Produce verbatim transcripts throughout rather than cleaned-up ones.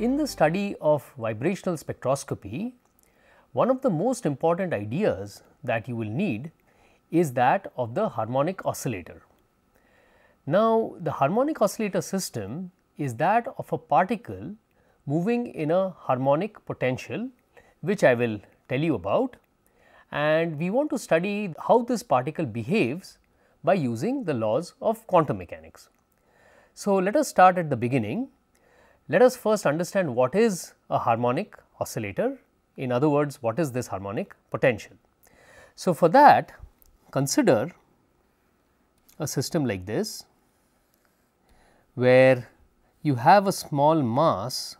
In the study of vibrational spectroscopy, one of the most important ideas that you will need is that of the harmonic oscillator. Now, the harmonic oscillator system is that of a particle moving in a harmonic potential, which I will tell you about, and we want to study how this particle behaves by using the laws of quantum mechanics. So, let us start at the beginning. Let us first understand what is a harmonic oscillator, in other words, what is this harmonic potential. So, for that, consider a system like this, where you have a small mass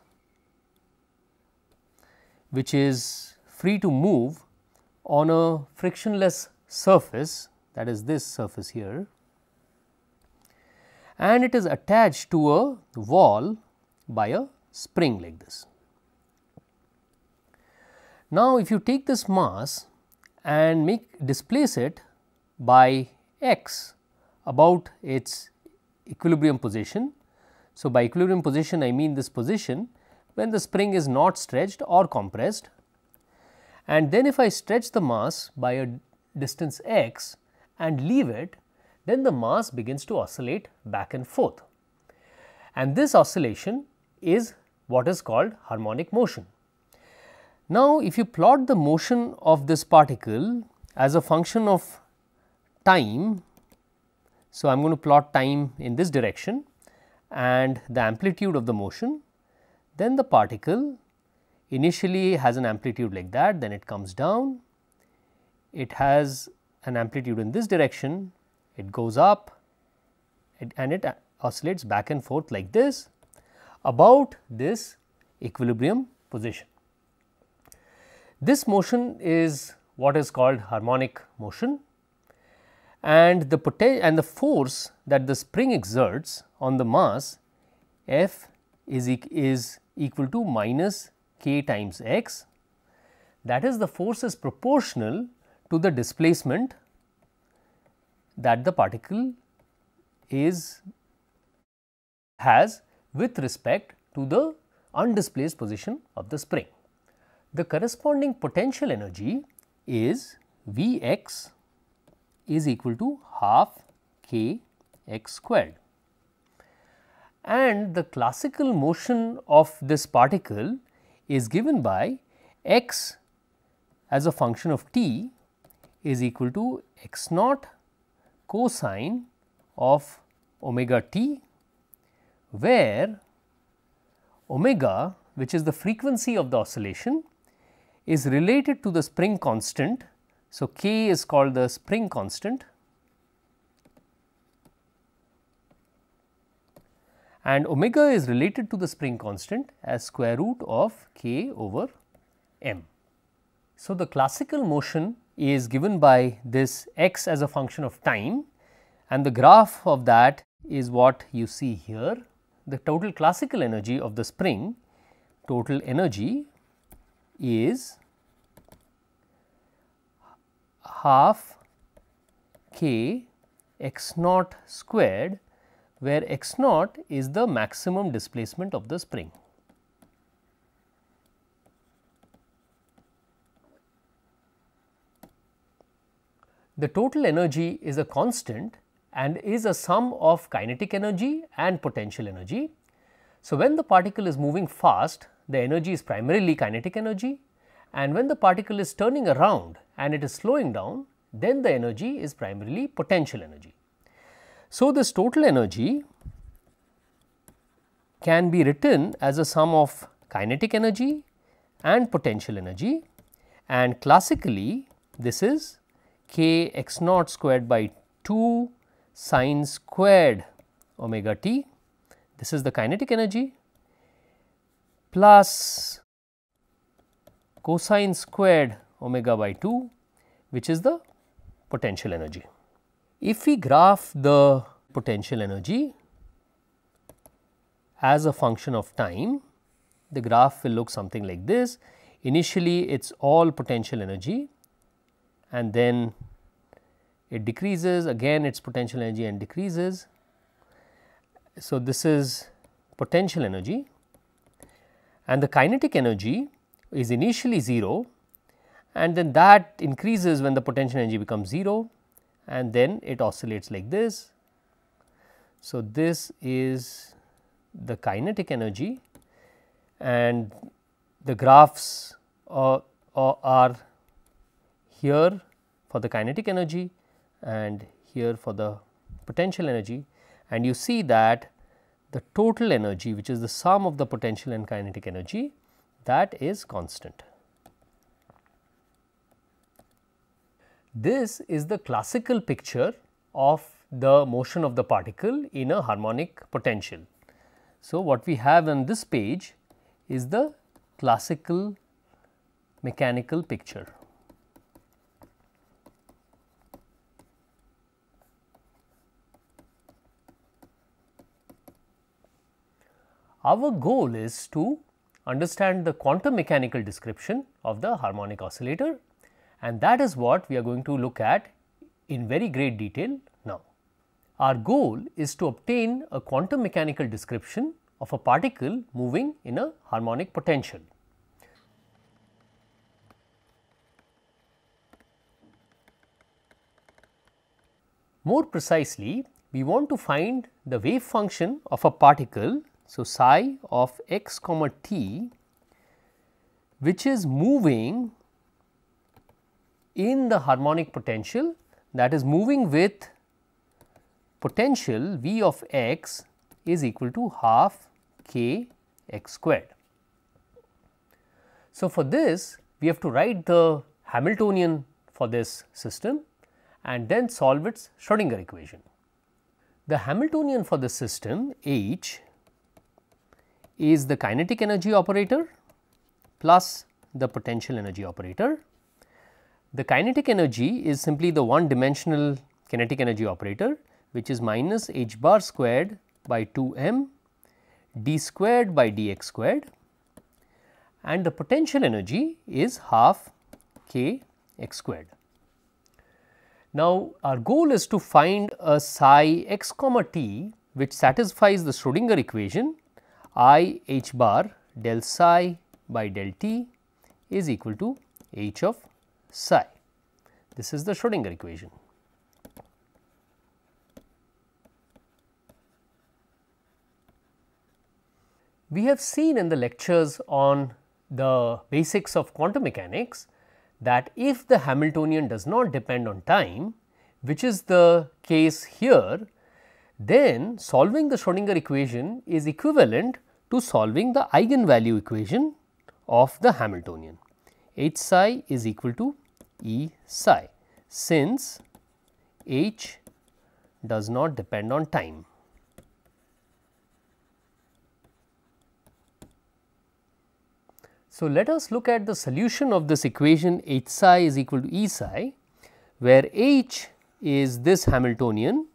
which is free to move on a frictionless surface, that is this surface here, and it is attached to a wall by a spring like this. Now, if you take this mass and make displace it by x about its equilibrium position. So, by equilibrium position I mean this position when the spring is not stretched or compressed, and then if I stretch the mass by a distance x and leave it, then the mass begins to oscillate back and forth, and this oscillation is what is called harmonic motion. Now, if you plot the motion of this particle as a function of time, so I am going to plot time in this direction and the amplitude of the motion, then the particle initially has an amplitude like that, then it comes down, it has an amplitude in this direction, it goes up it, and it oscillates back and forth like this about this equilibrium position. This motion is what is called harmonic motion, and the potential and the force that the spring exerts on the mass F is, e is equal to minus k times x. That is, the force is proportional to the displacement that the particle is has with respect to the undisplaced position of the spring. The corresponding potential energy is V x is equal to half k x squared, and the classical motion of this particle is given by x as a function of t is equal to x naught cosine of omega t, where omega, which is the frequency of the oscillation, is related to the spring constant. So, k is called the spring constant, and omega is related to the spring constant as square root of k over m. So, the classical motion is given by this x as a function of time, and the graph of that is what you see here. The total classical energy of the spring, total energy is half k x naught squared, where x naught is the maximum displacement of the spring. The total energy is a constant and is a sum of kinetic energy and potential energy. So, when the particle is moving fast, the energy is primarily kinetic energy, and when the particle is turning around and it is slowing down, then the energy is primarily potential energy. So, this total energy can be written as a sum of kinetic energy and potential energy, and classically this is k x naught squared by two sin squared omega t, this is the kinetic energy, plus cosine squared omega by two, which is the potential energy. If we graph the potential energy as a function of time, the graph will look something like this. Initially, it is all potential energy and then it decreases, again its potential energy and decreases. So, this is potential energy and the kinetic energy is initially zero and then that increases when the potential energy becomes zero and then it oscillates like this. So, this is the kinetic energy and the graphs uh, uh, are here for the kinetic energy and here for the potential energy, and you see that the total energy, which is the sum of the potential and kinetic energy, that is constant. This is the classical picture of the motion of the particle in a harmonic potential. So, what we have on this page is the classical mechanical picture. Our goal is to understand the quantum mechanical description of the harmonic oscillator, and that is what we are going to look at in very great detail now. Our goal is to obtain a quantum mechanical description of a particle moving in a harmonic potential. More precisely, we want to find the wave function of a particle, so psi of x comma t, which is moving in the harmonic potential, that is moving with potential v of x is equal to half k x squared. So, for this we have to write the Hamiltonian for this system and then solve its Schrödinger equation. The Hamiltonian for the system H is the kinetic energy operator plus the potential energy operator. The kinetic energy is simply the one dimensional kinetic energy operator, which is minus h bar squared by two m d squared by dx squared, and the potential energy is half k x squared. Now, our goal is to find a psi x comma t which satisfies the Schrödinger equation I h bar del psi by del t is equal to h of psi. This is the Schrödinger equation. We have seen in the lectures on the basics of quantum mechanics that if the Hamiltonian does not depend on time, which is the case here, then solving the Schrödinger equation is equivalent to solving the eigenvalue equation of the Hamiltonian. H psi is equal to E psi, since H does not depend on time. So, let us look at the solution of this equation H psi is equal to E psi, where H is this Hamiltonian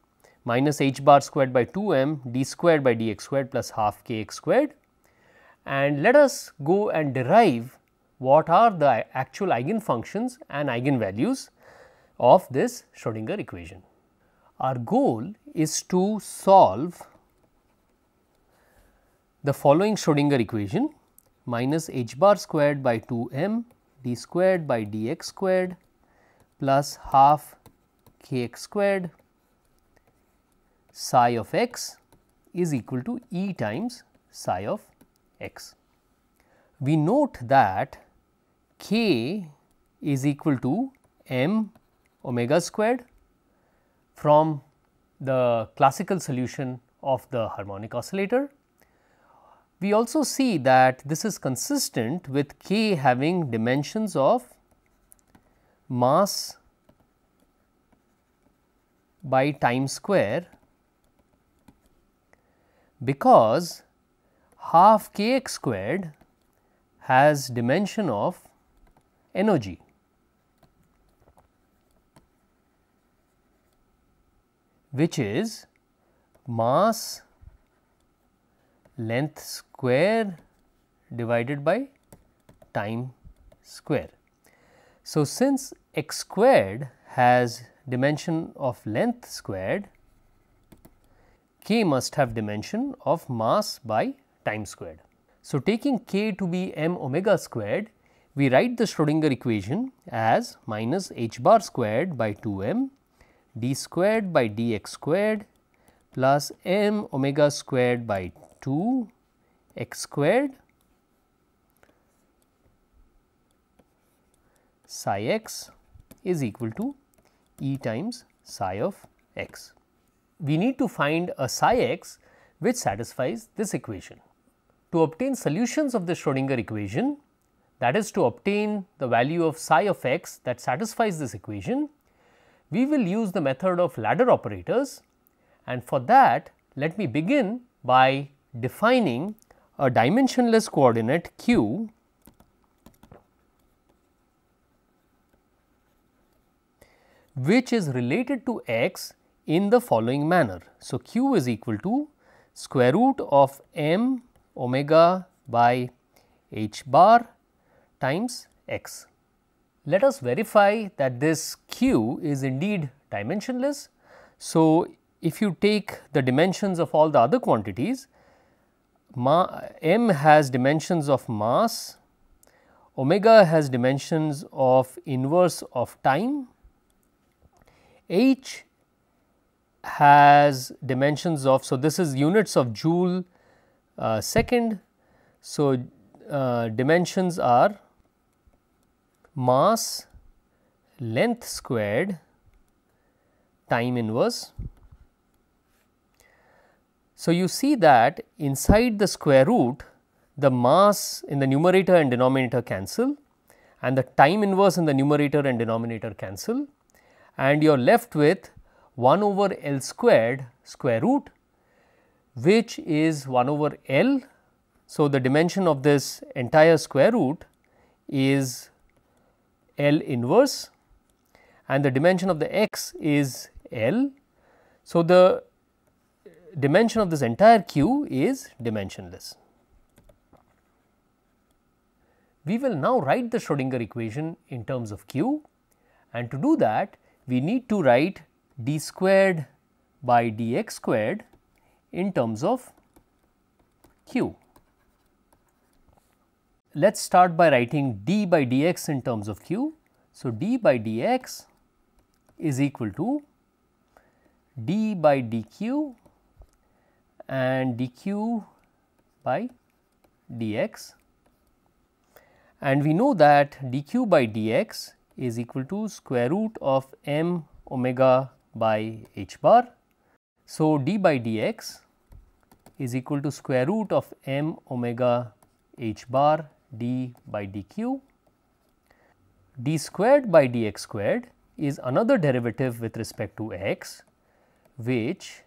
minus h bar squared by two m d squared by dx squared plus half k x squared, and let us go and derive what are the actual eigenfunctions and eigenvalues of this Schrödinger equation. Our goal is to solve the following Schrödinger equation: minus h bar squared by two m d squared by dx squared plus half k x squared psi of x is equal to E times psi of x. We note that k is equal to m omega squared from the classical solution of the harmonic oscillator. We also see that this is consistent with k having dimensions of mass by time square, because half k x squared has dimension of energy. Which is mass length square divided by time square. So, since x squared has dimension of length squared, k must have dimension of mass by time squared. So, taking k to be m omega squared, we write the Schrödinger equation as minus h bar squared by two m d squared by dx squared plus m omega squared by two x squared psi x is equal to e times psi of x. We need to find a psi x which satisfies this equation. To obtain solutions of the Schrödinger equation, that is to obtain the value of psi of x that satisfies this equation, we will use the method of ladder operators, and for that let me begin by defining a dimensionless coordinate q which is related to x in the following manner. So, q is equal to square root of m omega by h bar times x. Let us verify that this q is indeed dimensionless. So, if you take the dimensions of all the other quantities, m has dimensions of mass, omega has dimensions of inverse of time, h has dimensions of, so this is units of joule uh, second. So, uh, dimensions are mass length squared time inverse. So, you see that inside the square root the mass in the numerator and denominator cancel and the time inverse in the numerator and denominator cancel, and you are left with one over L squared square root, which is one over L. So, the dimension of this entire square root is L inverse and the dimension of the x is L. So, the dimension of this entire q is dimensionless. We will now write the Schrödinger equation in terms of q, and to do that we need to write d squared by dx squared in terms of q. Let us start by writing d by dx in terms of q. So, d by dx is equal to d by dq and dq by dx, and we know that dq by dx is equal to square root of m omega by h bar. So, d by dx is equal to square root of m omega h bar d by dq. d squared by dx squared is another derivative with respect to x, which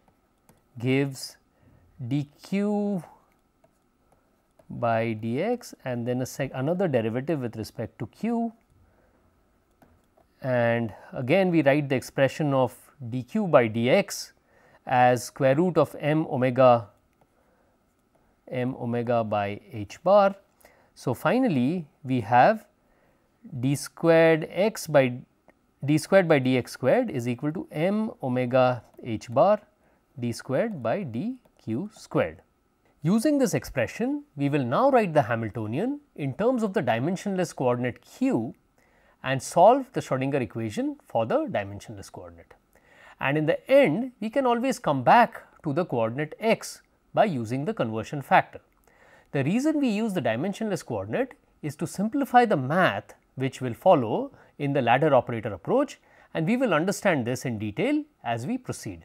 gives dq by dx and then a sec another derivative with respect to q. And again we write the expression of dq by dx as square root of m omega m omega by h bar. So, finally, we have d squared x by d squared by dx squared is equal to m omega h bar d squared by dq squared. Using this expression, we will now write the Hamiltonian in terms of the dimensionless coordinate q and solve the Schrödinger equation for the dimensionless coordinate. And in the end, we can always come back to the coordinate x by using the conversion factor. The reason we use the dimensionless coordinate is to simplify the math which will follow in the ladder operator approach, and we will understand this in detail as we proceed.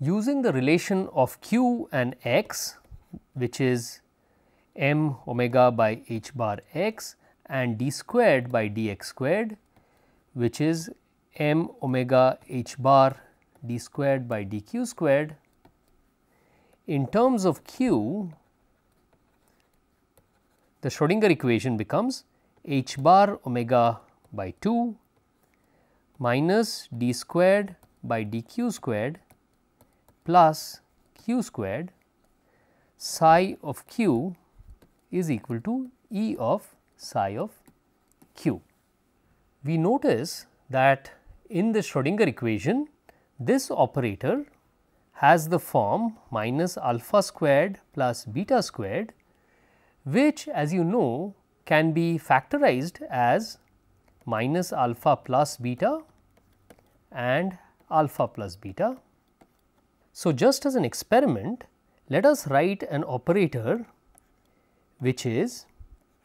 Using the relation of q and x, which is m omega by h bar x, and d squared by dx squared, which is m omega h bar d squared by dq squared. In terms of q, the Schrödinger equation becomes h bar omega by two minus d squared by dq squared plus q squared psi of q is equal to E of psi of q. We notice that in the Schrödinger equation, this operator has the form minus alpha squared plus beta squared, which as you know can be factorized as minus alpha plus beta and alpha plus beta. So, just as an experiment, let us write an operator which is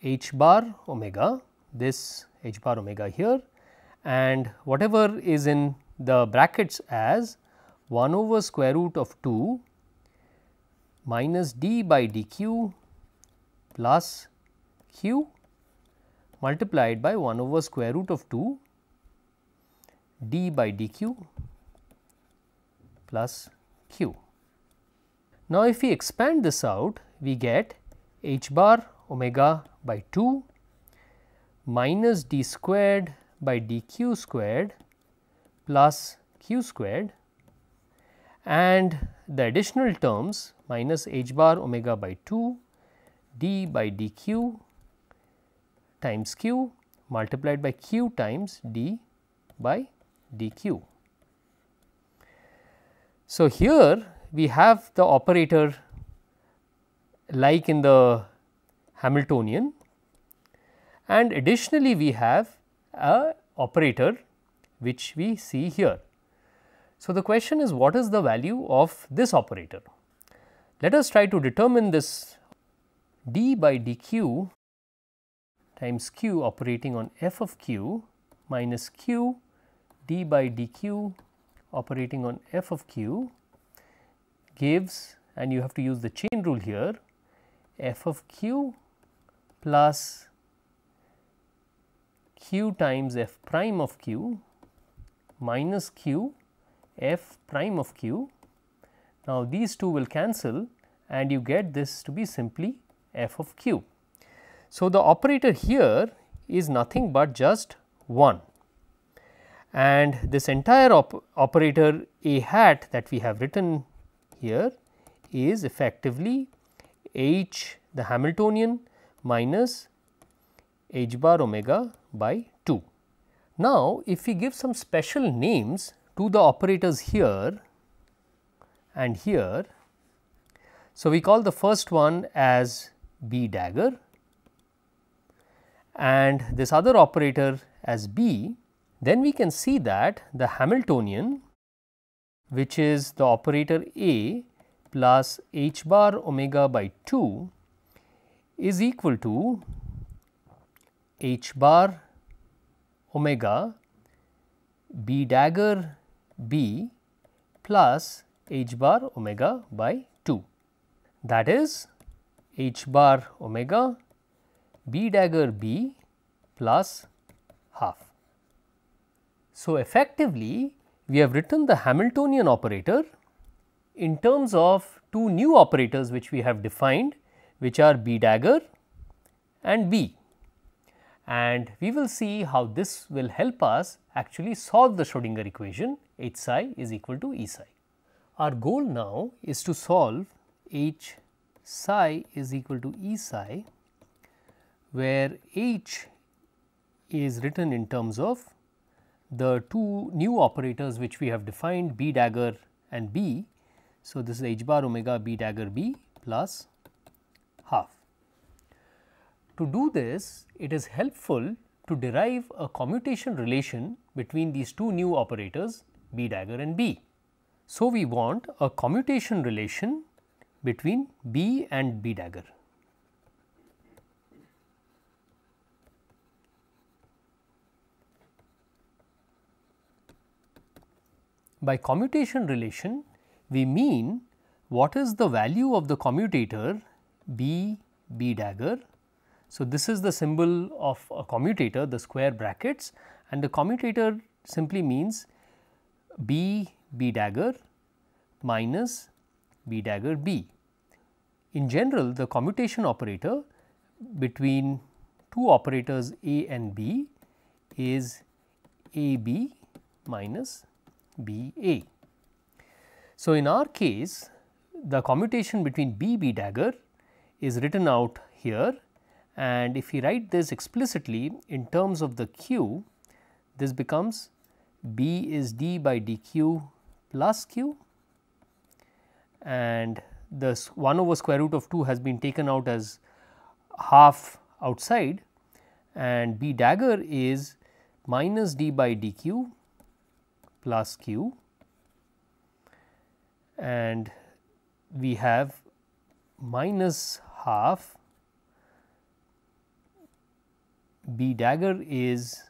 h bar omega, this h bar omega here, and whatever is in the brackets as one over square root of two minus d by dq plus q multiplied by one over square root of two d by dq plus q. Now, if we expand this out, we get h bar omega by two minus d squared by dq squared plus q squared, and the additional terms minus h bar omega by two d by dq times q multiplied by q times d by dq. So, here we have the operator like in the Hamiltonian, and additionally we have a operator which we see here. So, the question is, what is the value of this operator? Let us try to determine this d by dq times q operating on f of q minus q d by dq operating on f of q gives, and you have to use the chain rule here, f of q plus q times f prime of q minus q f prime of q. Now, these two will cancel and you get this to be simply f of q. So, the operator here is nothing but just one, and this entire op operator a hat that we have written here is effectively h, the Hamiltonian, minus h bar omega by two. Now, if we give some special names to the operators here and here, so we call the first one as b dagger and this other operator as b, then we can see that the Hamiltonian, which is the operator a plus h bar omega by two, is equal to h bar omega b dagger b plus h bar omega by two. That is h bar omega b dagger b plus half. So, effectively we have written the Hamiltonian operator in terms of two new operators which we have defined, which are b dagger and b. And we will see how this will help us actually solve the Schrödinger equation h psi is equal to E psi. Our goal now is to solve h psi is equal to E psi, where h is written in terms of the two new operators which we have defined, b dagger and b. So, this is h bar omega b dagger b plus half. To do this, it is helpful to derive a commutation relation between these two new operators b dagger and b. So, we want a commutation relation between b and b dagger. By commutation relation, we mean what is the value of the commutator b, b dagger. So, this is the symbol of a commutator, the square brackets, and the commutator simply means b, b dagger minus b dagger b. In general, the commutation operator between two operators A and B is A B minus B A. So, in our case, the commutation between B B dagger is written out here, and if we write this explicitly in terms of the Q, this becomes B is d by dq plus q, and this one over square root of two has been taken out as half outside, and B dagger is minus d by dq plus q, and we have minus half B dagger is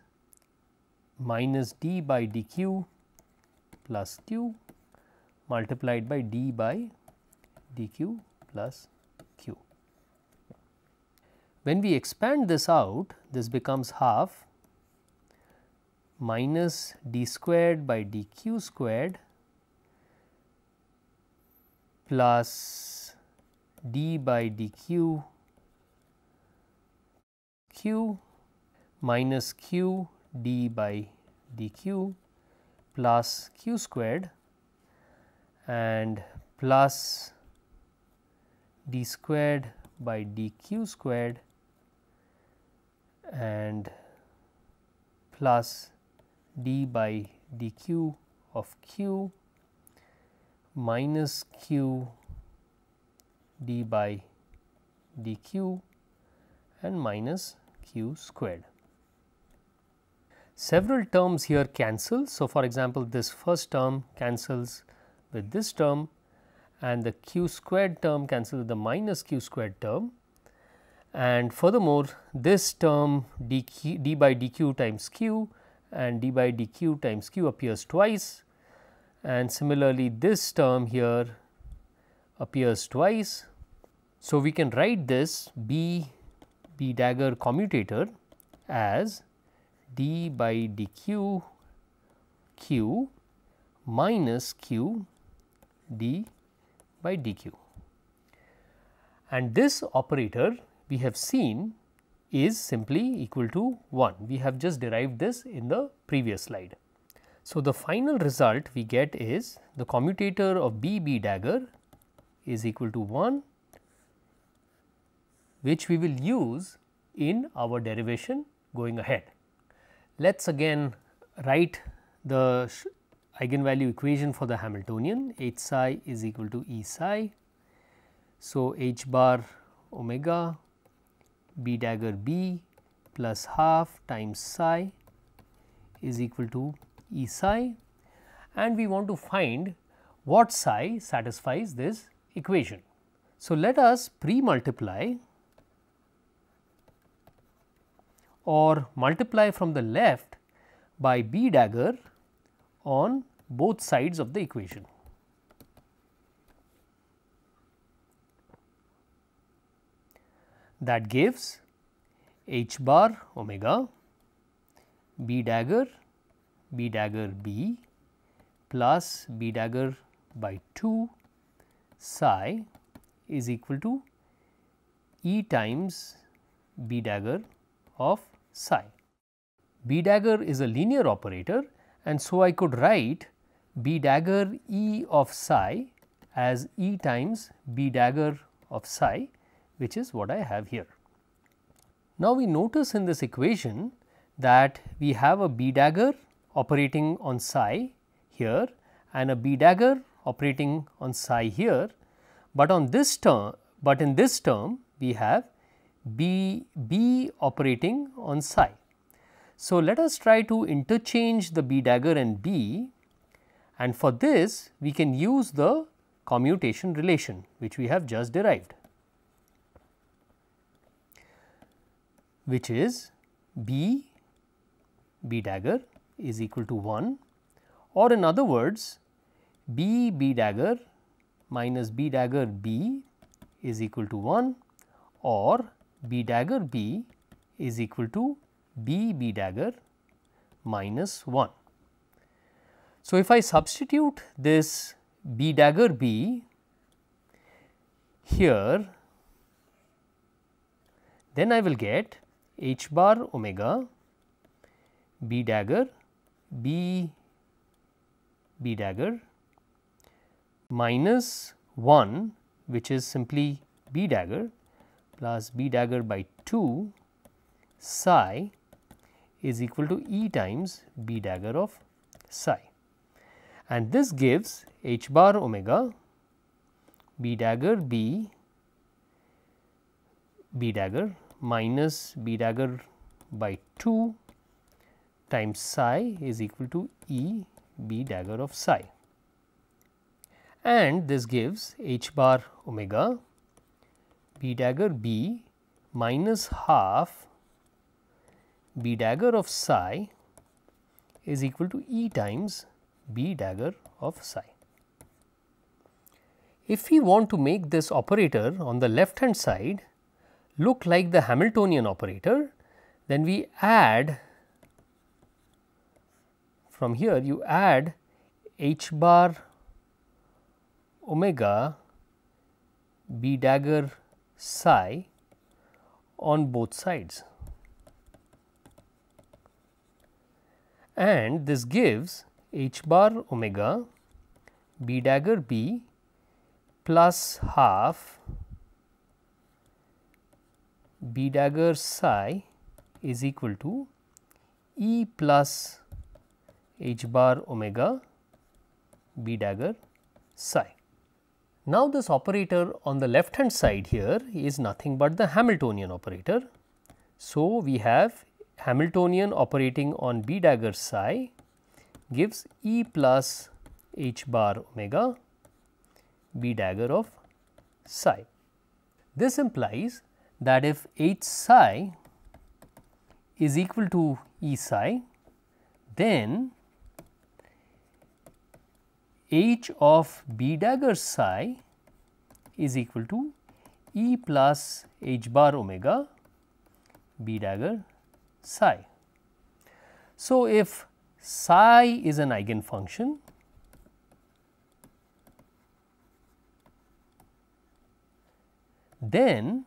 minus d by dq plus q multiplied by d by dq plus q. When we expand this out, this becomes half minus d squared by dq squared plus d by dq q minus q d by dq plus q squared and plus d squared by dq squared and plus d by dq of q minus q d by dq and minus q squared. Several terms here cancel. So, for example, this first term cancels with this term, and the q squared term cancels with the minus q squared term, and furthermore this term dq, d by dq times q and d by dq times q appears twice, and similarly this term here appears twice. So, we can write this b b dagger commutator as d by dq q minus q d by dq, and this operator we have seen is simply equal to one. We have just derived this in the previous slide. So, the final result we get is the commutator of B B dagger is equal to one, which we will use in our derivation going ahead. Let us again write the eigenvalue equation for the Hamiltonian. H psi is equal to E psi. So, h bar omega B dagger B plus half times psi is equal to E psi, and we want to find what psi satisfies this equation. So, let us pre-multiply or multiply from the left by B dagger on both sides of the equation. That gives h bar omega B dagger B dagger B plus B dagger by two psi is equal to E times B dagger of psi. B dagger is a linear operator, and so I could write B dagger E of psi as E times B dagger of psi, which is what I have here. Now, we notice in this equation that we have a B dagger operating on psi here and a B dagger operating on psi here, but on this term, but in this term we have B, B operating on psi. So, let us try to interchange the B dagger and B, and for this we can use the commutation relation which we have just derived, which is B B dagger is equal to one, or in other words B B dagger minus B dagger B is equal to one, or B dagger B is equal to B B dagger minus one. So, if I substitute this B dagger B here, then I will get h bar omega b dagger b b dagger minus one, which is simply b dagger, plus b dagger by two psi is equal to e times b dagger of psi, and this gives h bar omega b dagger b b dagger minus b dagger by two times psi is equal to e b dagger of psi, and this gives h bar omega b dagger b minus half b dagger of psi is equal to e times b dagger of psi. If we want to make this operator on the left hand side look like the Hamiltonian operator, then we add from here, you add h bar omega b dagger psi on both sides, and this gives h bar omega b dagger b plus half b dagger psi is equal to e plus h bar omega b dagger psi. Now, this operator on the left hand side here is nothing but the Hamiltonian operator. So, we have Hamiltonian operating on b dagger psi gives e plus h bar omega b dagger of psi. This implies that if h psi is equal to e psi, then h of b dagger psi is equal to e plus h bar omega b dagger psi. So, if psi is an eigenfunction, then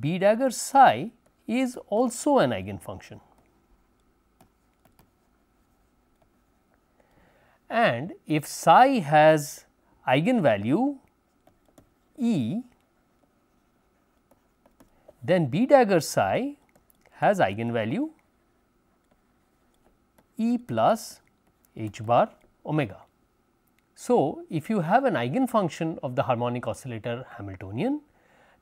b dagger psi is also an eigenfunction, and if psi has eigenvalue e, then b dagger psi has eigenvalue e plus h bar omega. So, if you have an eigenfunction of the harmonic oscillator Hamiltonian,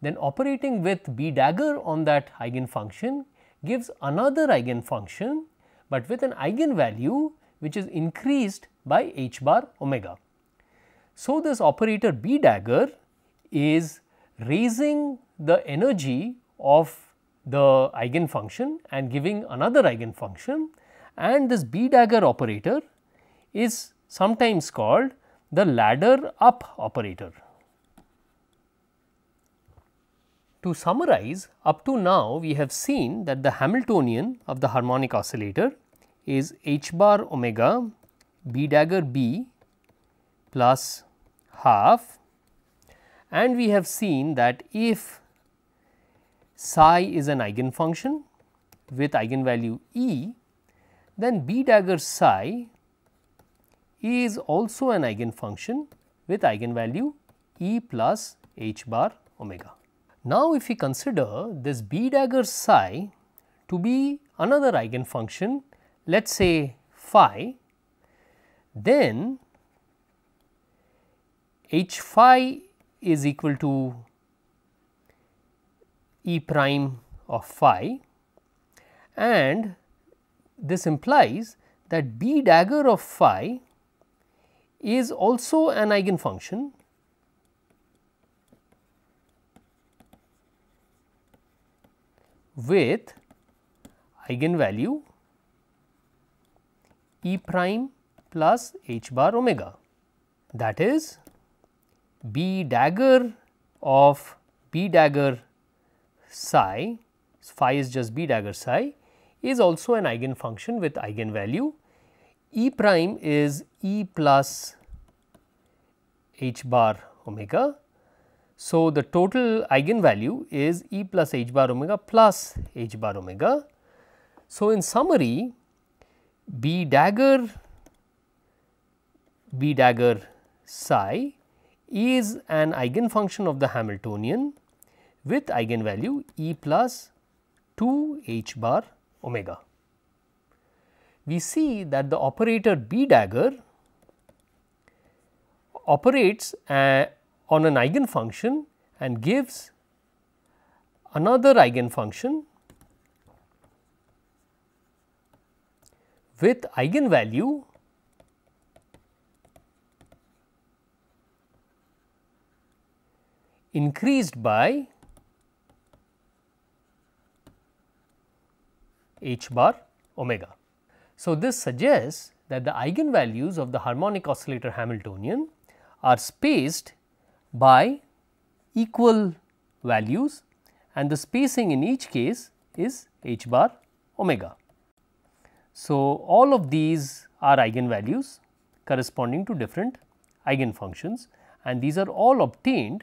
then operating with b dagger on that eigenfunction gives another eigenfunction, but with an eigenvalue which is increased by h bar omega. So, this operator b dagger is raising the energy of the eigenfunction and giving another eigenfunction, and this b dagger operator is sometimes called the ladder up operator. To summarize, up to now we have seen that the Hamiltonian of the harmonic oscillator is h bar omega b dagger b plus half, and we have seen that if psi is an eigenfunction with eigenvalue e, then b dagger psi is also an eigenfunction with eigenvalue e plus h bar omega. Now, if we consider this b dagger psi to be another eigenfunction, let us say phi, then h phi is equal to e prime of phi, and this implies that b dagger of phi is also an eigenfunction with eigenvalue e prime plus h bar omega. That is, b dagger of b dagger psi, phi is just b dagger psi, is also an eigenfunction with eigenvalue. E prime is e plus h bar omega. So, the total eigenvalue is E plus h bar omega plus h bar omega. So, in summary, B dagger B dagger psi is an eigenfunction of the Hamiltonian with eigenvalue E plus two h bar omega. We see that the operator B dagger operates uh, on an eigenfunction and gives another eigenfunction with eigenvalue increased by h bar omega. So, this suggests that the eigenvalues of the harmonic oscillator Hamiltonian are spaced by equal values and the spacing in each case is h bar omega. So, all of these are eigenvalues corresponding to different eigenfunctions and these are all obtained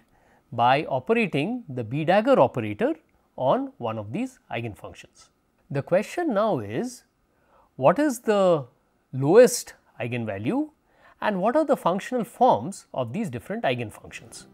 by operating the B dagger operator on one of these eigenfunctions. The question now is, what is the lowest eigenvalue and what are the functional forms of these different eigenfunctions?